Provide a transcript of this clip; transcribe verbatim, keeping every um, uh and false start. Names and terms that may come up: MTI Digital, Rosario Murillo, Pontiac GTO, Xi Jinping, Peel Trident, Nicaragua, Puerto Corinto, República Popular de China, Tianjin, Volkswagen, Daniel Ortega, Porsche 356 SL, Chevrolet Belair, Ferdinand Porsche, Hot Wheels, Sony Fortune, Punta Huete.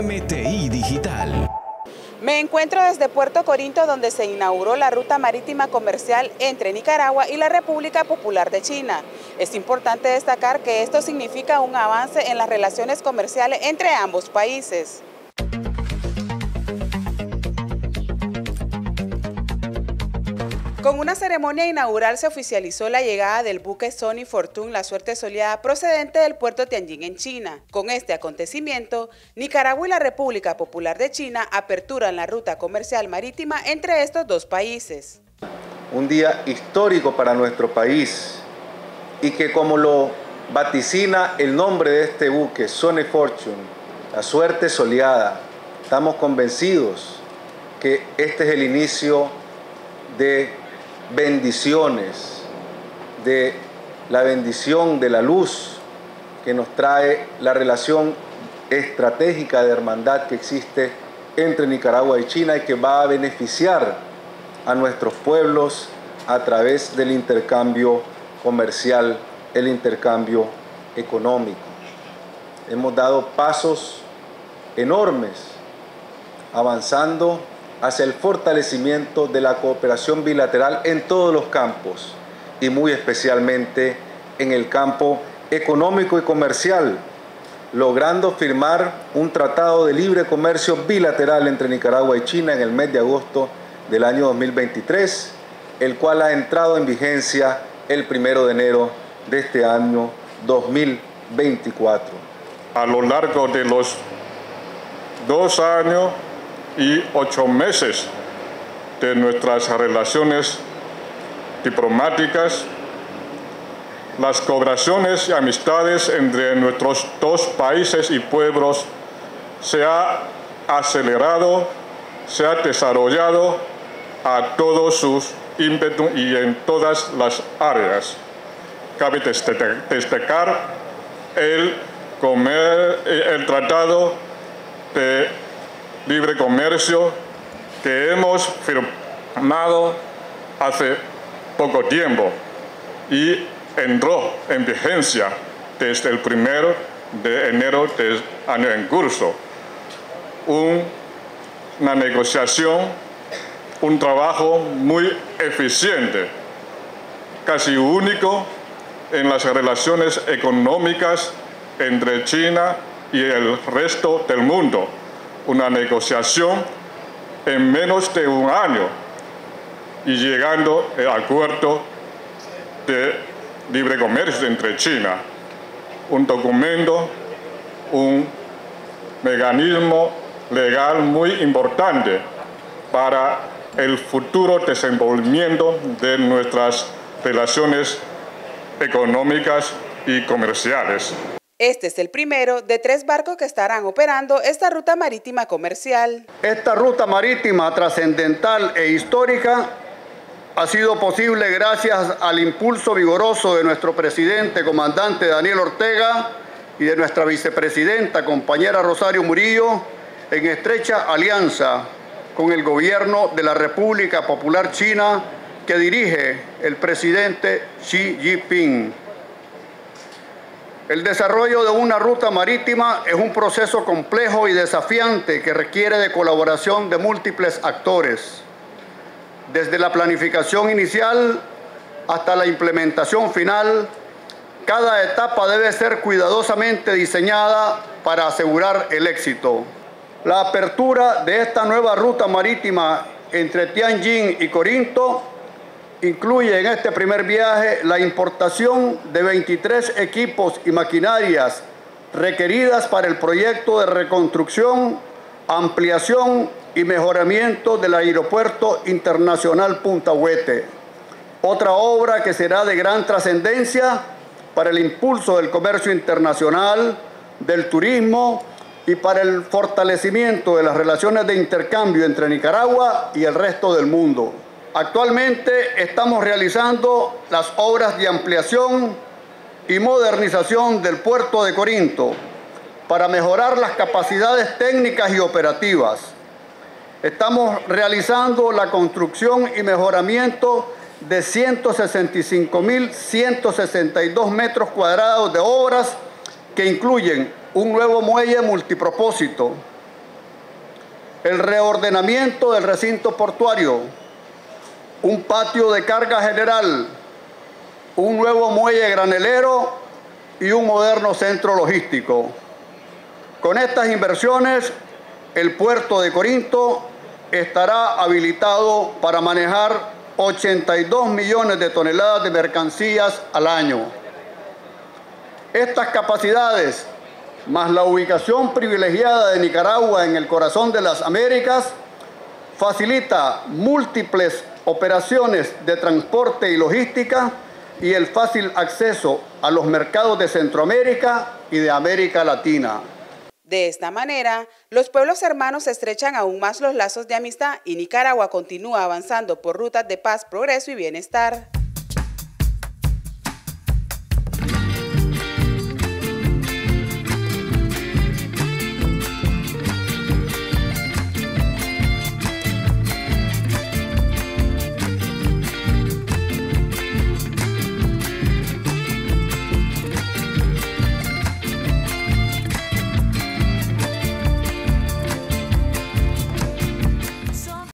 M T I Digital. Me encuentro desde Puerto Corinto, donde se inauguró la ruta marítima comercial entre Nicaragua y la República Popular de China. Es importante destacar que esto significa un avance en las relaciones comerciales entre ambos países. Con una ceremonia inaugural se oficializó la llegada del buque Sony Fortune, la suerte soleada, procedente del puerto Tianjin en China. Con este acontecimiento, Nicaragua y la República Popular de China aperturan la ruta comercial marítima entre estos dos países. Un día histórico para nuestro país y que, como lo vaticina el nombre de este buque, Sony Fortune, la suerte soleada, estamos convencidos que este es el inicio de bendiciones, de la bendición de la luz que nos trae la relación estratégica de hermandad que existe entre Nicaragua y China y que va a beneficiar a nuestros pueblos a través del intercambio comercial, el intercambio económico. Hemos dado pasos enormes avanzando hacia el fortalecimiento de la cooperación bilateral en todos los campos y muy especialmente en el campo económico y comercial, logrando firmar un tratado de libre comercio bilateral entre Nicaragua y China en el mes de agosto del año dos mil veintitrés, el cual ha entrado en vigencia el primero de enero de este año dos mil veinticuatro. A lo largo de los dos años y ocho meses de nuestras relaciones diplomáticas, las cooperaciones y amistades entre nuestros dos países y pueblos se ha acelerado, se ha desarrollado a todos sus ímpetu y en todas las áreas. Cabe destacar el, comer, el tratado de libre comercio que hemos firmado hace poco tiempo y entró en vigencia desde el primero de enero del año en curso. Un, una negociación, un trabajo muy eficiente, casi único en las relaciones económicas entre China y el resto del mundo. Una negociación en menos de un año y llegando al acuerdo de libre comercio entre China, un documento, un mecanismo legal muy importante para el futuro desenvolvimiento de nuestras relaciones económicas y comerciales. Este es el primero de tres barcos que estarán operando esta ruta marítima comercial. Esta ruta marítima trascendental e histórica ha sido posible gracias al impulso vigoroso de nuestro presidente, comandante Daniel Ortega, y de nuestra vicepresidenta, compañera Rosario Murillo, en estrecha alianza con el gobierno de la República Popular China que dirige el presidente Xi Jinping. El desarrollo de una ruta marítima es un proceso complejo y desafiante que requiere de colaboración de múltiples actores, desde la planificación inicial hasta la implementación final. Cada etapa debe ser cuidadosamente diseñada para asegurar el éxito. La apertura de esta nueva ruta marítima entre Tianjin y Corinto incluye en este primer viaje la importación de veintitrés equipos y maquinarias requeridas para el proyecto de reconstrucción, ampliación y mejoramiento del Aeropuerto Internacional Punta Huete, otra obra que será de gran trascendencia para el impulso del comercio internacional, del turismo y para el fortalecimiento de las relaciones de intercambio entre Nicaragua y el resto del mundo. Actualmente estamos realizando las obras de ampliación y modernización del puerto de Corinto para mejorar las capacidades técnicas y operativas. Estamos realizando la construcción y mejoramiento de ciento sesenta y cinco mil ciento sesenta y dos metros cuadrados de obras que incluyen un nuevo muelle multipropósito, el reordenamiento del recinto portuario, un patio de carga general, un nuevo muelle granelero y un moderno centro logístico. Con estas inversiones, el puerto de Corinto estará habilitado para manejar ochenta y dos millones de toneladas de mercancías al año. Estas capacidades, más la ubicación privilegiada de Nicaragua en el corazón de las Américas, facilita múltiples operaciones de transporte y logística y el fácil acceso a los mercados de Centroamérica y de América Latina. De esta manera, los pueblos hermanos estrechan aún más los lazos de amistad y Nicaragua continúa avanzando por rutas de paz, progreso y bienestar.